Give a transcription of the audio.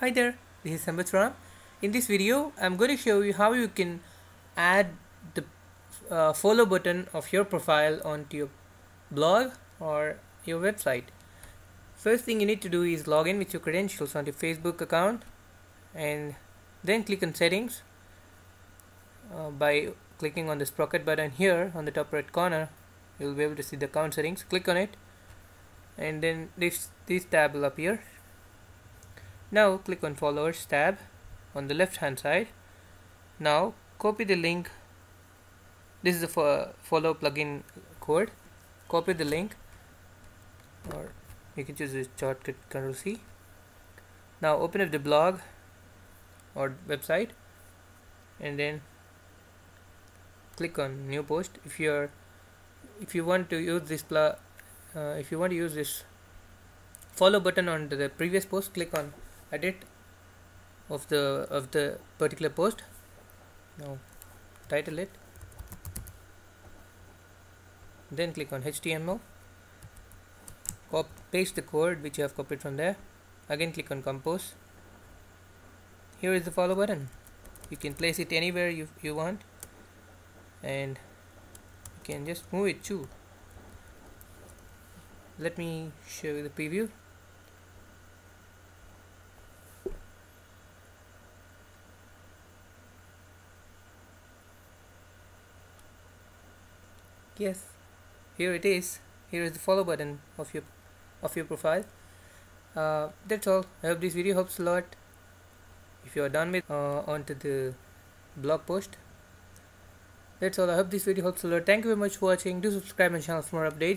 Hi there, this is Sambit Ram. In this video, I'm going to show you how you can add the follow button of your profile onto your blog or your website. First thing you need to do is log in with your credentials on your Facebook account and then click on settings by clicking on the sprocket button here on the top right corner. You'll be able to see the account settings. Click on it and then this tab will appear. Now click on followers tab on the left hand side. Now copy the link. This is the follow plugin code. Copy the link, or you can choose this shortcut Ctrl C. Now open up the blog or website and then click on new post. If you want to use this follow button on the previous post, click on edit of the particular post. Now title it, then click on HTML, paste the code which you have copied from there. Again click on compose. Here is the follow button. You can place it anywhere you want, and you can just move it too. Let me show you the preview. Yes, here it is. Here is the follow button of your profile. That's all. I hope this video helps a lot. If you are done with onto the blog post. That's all. I hope this video helps a lot. Thank you very much for watching. Do subscribe my channel for more updates.